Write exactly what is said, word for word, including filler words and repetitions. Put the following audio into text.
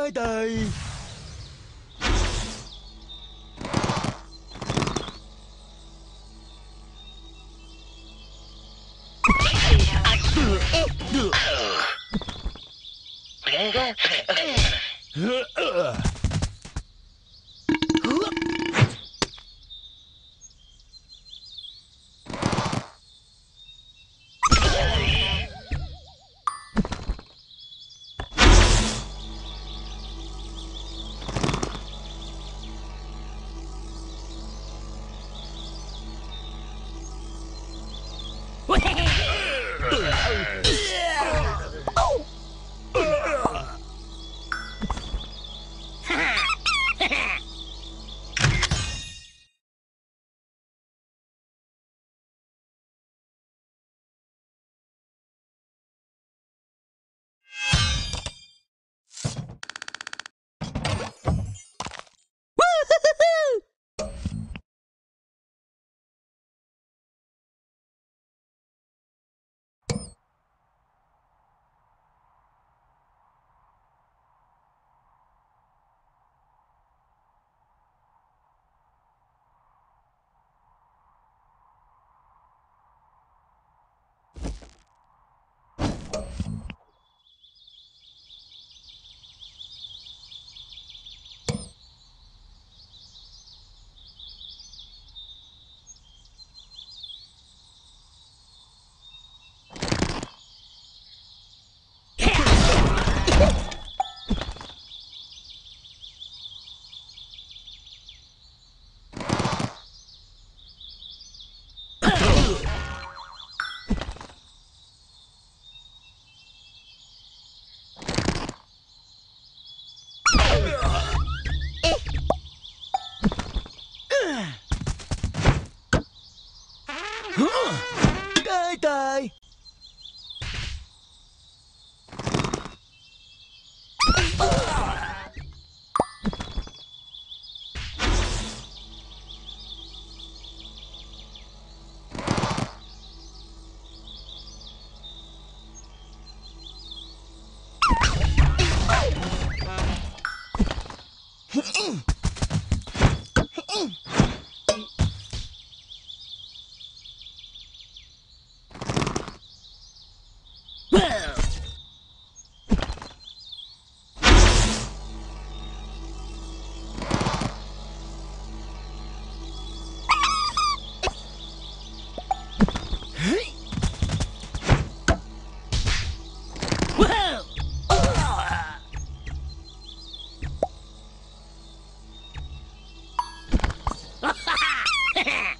따다이. Ha ha!